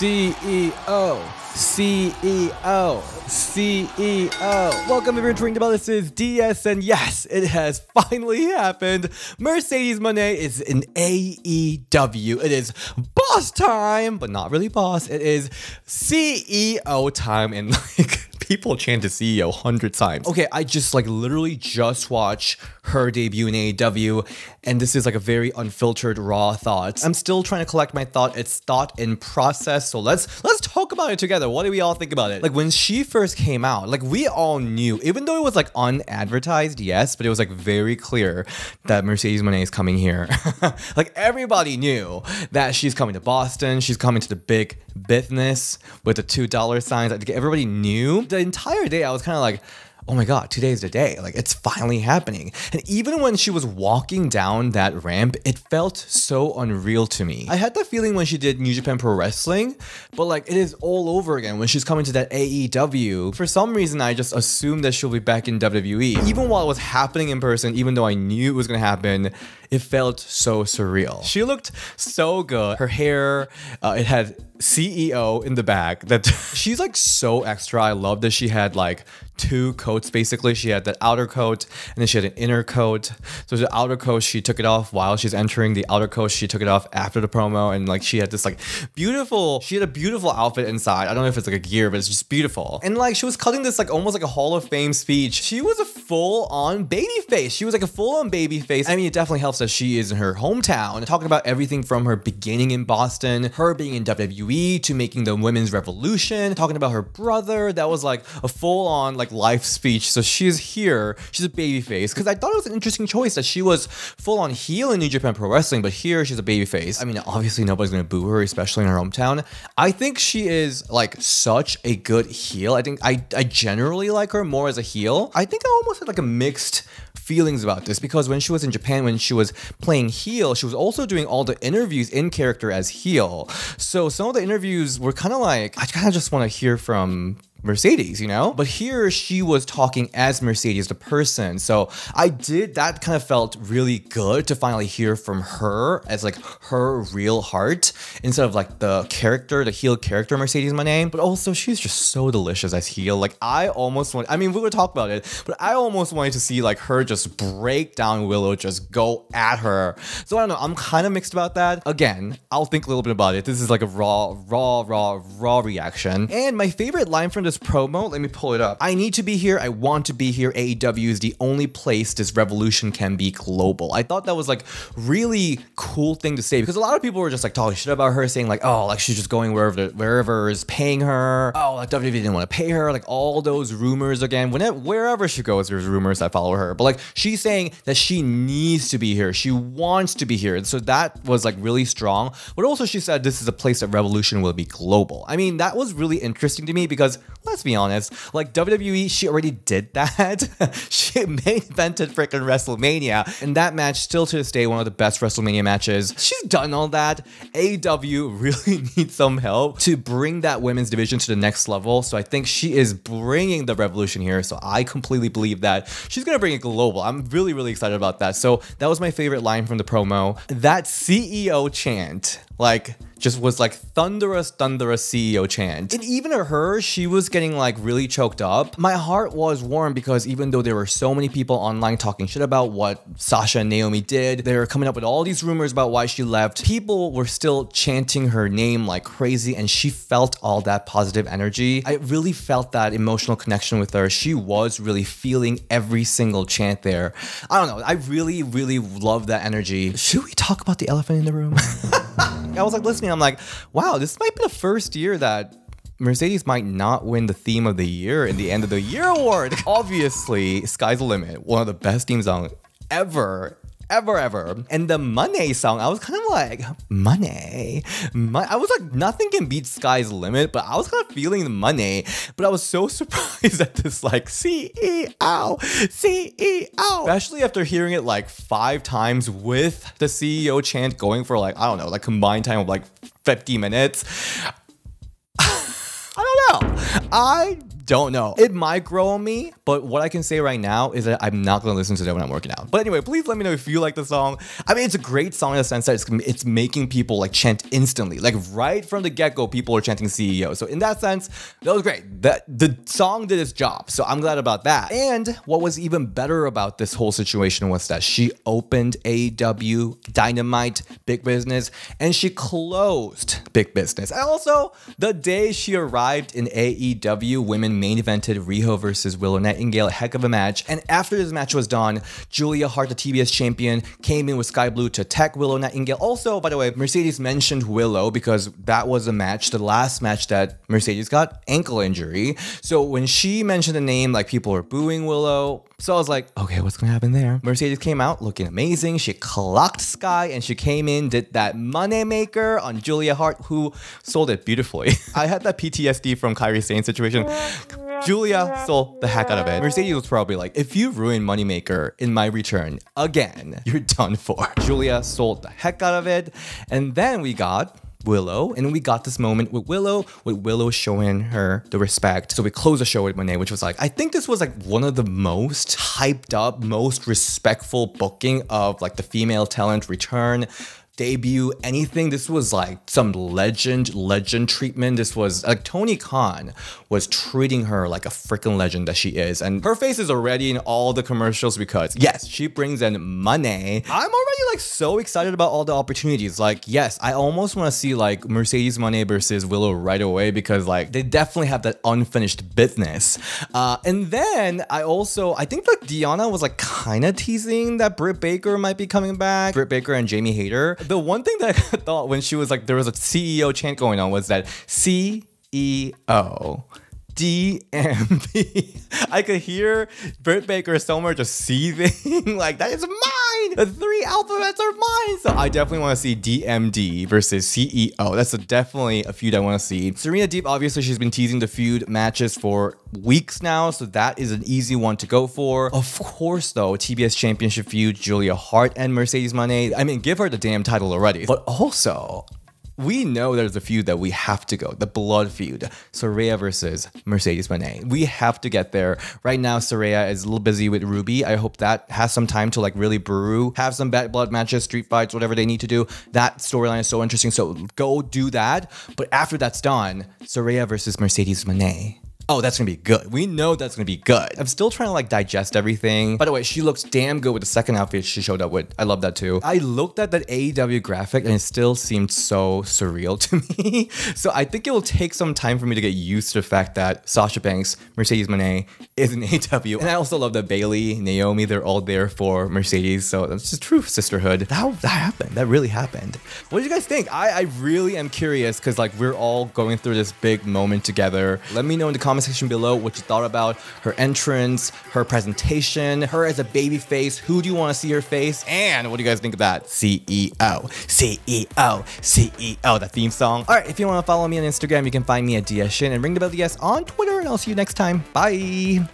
CEO. Welcome to Ring Doorbell. This is DS, and yes, it has finally happened. Mercedes Moné is in AEW. It is boss time, but not really boss. It is CEO time, and like, people chanted CEO 100 times. Okay, I just like literally just watched her debut in AEW, and this is like a very unfiltered raw thoughts. I'm still trying to collect my thought. It's thought in process. So let's talk about it together. What do we all think about it? Like when she first came out, like we all knew, even though it was like unadvertised, yes, but it was like very clear that Mercedes Moné is coming here. Like everybody knew that she's coming to Boston. She's coming to the big business with the $2 signs. Like everybody knew. The entire day I was kind of like, oh my God, today's the day. Like it's finally happening. And even when she was walking down that ramp, it felt so unreal to me. I had that feeling when she did New Japan Pro Wrestling, but like it is all over again when she's coming to that AEW. For some reason, I just assumed that she'll be back in WWE. Even while it was happening in person, even though I knew it was gonna happen, it felt so surreal. She looked so good. Her hair, it had CEO in the back. That she's like so extra. I love that she had like two coats basically. She had that outer coat and then she had an inner coat. So the outer coat, she took it off while she's entering. The outer coat, she took it off after the promo, and like she had this like beautiful, she had a beautiful outfit inside. I don't know if it's like a gear, but it's just beautiful. And like she was cutting this like almost like a Hall of Fame speech. She was a full-on baby face. She was like a full-on baby face. I mean, it definitely helps that she is in her hometown, talking about everything from her beginning in Boston, her being in WWE, to making the women's revolution, talking about her brother. That was like a full-on like life speech. So she's here, she's a babyface, because I thought it was an interesting choice that she was full-on heel in New Japan Pro Wrestling, but here she's a babyface. I mean, obviously nobody's gonna boo her, especially in her hometown. I think she is like such a good heel. I think I generally like her more as a heel. I think I almost had like a mixed feelings about this, because when she was in Japan, when she was playing heel, she was also doing all the interviews in character as heel. So some of the interviews were kind of like, I kind of just want to hear from Mercedes, you know? But here she was talking as Mercedes, the person. So that kind of felt really good to finally hear from her as like her real heart, instead of like the character, the heel character Mercedes Moné. But also she's just so delicious as heel. Like I mean, we're gonna talk about it, but I almost wanted to see like her just break down Willow, just go at her. So I don't know, I'm kind of mixed about that. Again, I'll think a little bit about it. This is like a raw reaction. And my favorite line from this promo, let me pull it up. I need to be here. I want to be here. AEW is the only place this revolution can be global. I thought that was like really cool thing to say, because a lot of people were just like talking shit about her, saying like, oh, like she's just going wherever is paying her. Oh, like WWE didn't want to pay her. Like all those rumors again. Wherever she goes, there's rumors that follow her. But like she's saying that she needs to be here. She wants to be here. And so that was like really strong. But also she said this is a place that revolution will be global. I mean, that was really interesting to me, because let's be honest, like WWE, she already did that. She main evented freaking WrestleMania, and that match still to this day one of the best WrestleMania matches. She's done all that. AEW really needs some help to bring that women's division to the next level. So I think she is bringing the revolution here. So I completely believe that she's gonna bring it global. I'm really, really excited about that. So that was my favorite line from the promo. That CEO chant, like, just was like thunderous CEO chant. And even her, she was getting like really choked up. My heart was warm, because even though there were so many people online talking shit about what Sasha and Naomi did, they were coming up with all these rumors about why she left, people were still chanting her name like crazy, and she felt all that positive energy. I really felt that emotional connection with her. She was really feeling every single chant there. I don't know, I really, really love that energy. Should we talk about the elephant in the room? I was like listening, I'm like, wow, this might be the first year that Mercedes might not win the theme of the year in the end of the year award. Obviously, Sky's the Limit, one of the best theme songs ever. And the Moné song, I was kind of like, Moné? I was like, nothing can beat Sky's Limit, but I was kind of feeling the Moné. But I was so surprised at this like, CEO. Especially after hearing it like 5 times with the CEO chant going for like, I don't know, like combined time of like 50 minutes. I don't know. I don't know. It might grow on me, but what I can say right now is that I'm not going to listen to it when I'm working out. But anyway, please let me know if you like the song. I mean, it's a great song in the sense that it's making people like chant instantly. Like right from the get-go, people are chanting CEO. So in that sense, that was great. The song did its job. So I'm glad about that. And what was even better about this whole situation was that she opened AEW, Dynamite, Big Business, and she closed Big Business. And also, the day she arrived in AEW, women main evented Riho versus Willow Nightingale, a heck of a match. And after this match was done, Julia Hart, the TBS champion, came in with Skye Blue to attack Willow Nightingale. Also, by the way, Mercedes mentioned Willow because that was a match, the last match that Mercedes got ankle injury. So when she mentioned the name, like people were booing Willow. So I was like, okay, what's gonna happen there? Mercedes came out looking amazing. She clocked Skye and she came in, did that money maker on Julia Hart, who sold it beautifully. I had that PTSD from Kairi Sane situation. Julia sold the heck out of it. Mercedes was probably like, if you ruin Moneymaker in my return again, you're done for. Julia sold the heck out of it. And then we got Willow, and we got this moment with Willow showing her the respect. So we closed the show with Moné, which was like, I think this was like one of the most hyped up, most respectful booking of like the female talent return, debut, anything. This was like some legend treatment. This was like Tony Khan was treating her like a freaking legend that she is. And her face is already in all the commercials because yes, she brings in money. I'm already like so excited about all the opportunities. Like, yes, I almost want to see like Mercedes Moné versus Willow right away because like they definitely have that unfinished business. And then I think like Deonna was like kind of teasing that Britt Baker might be coming back. Britt Baker and Jamie Hayter. The one thing that I thought when she was like, there was a CEO chant going on was that CEO. DMB. I could hear Britt Baker somewhere just seething like, that is mine. The three alphabets are mine. So I definitely want to see DMD versus CEO. That's definitely a feud I want to see. Serena Deeb, obviously she's been teasing the feud matches for weeks now. So that is an easy one to go for. Of course though, TBS Championship feud, Julia Hart and Mercedes Moné. I mean, give her the damn title already. But also, we know there's a feud that we have to go, the blood feud, Saraya versus Mercedes Moné. We have to get there. Right now, Saraya is a little busy with Ruby. I hope that has some time to like really brew, have some bad blood matches, street fights, whatever they need to do. That storyline is so interesting, so go do that. But after that's done, Saraya versus Mercedes Moné. Oh, that's gonna be good. We know that's gonna be good. I'm still trying to like digest everything. By the way, she looks damn good with the second outfit she showed up with. I love that too. I looked at that AEW graphic and it still seemed so surreal to me. So I think it will take some time for me to get used to the fact that Sasha Banks, Mercedes Moné is an AEW. And I also love that Bailey, Naomi, they're all there for Mercedes. So that's just true sisterhood. That happened, that really happened. What did you guys think? I really am curious because like we're all going through this big moment together. Let me know in the comments section below what you thought about her entrance, her presentation, her as a baby face. Who do you want to see her face? And what do you guys think of that? CEO, CEO, CEO, that theme song. All right, if you want to follow me on Instagram, you can find me at DS Shin and ring the bell DS on Twitter, and I'll see you next time. Bye.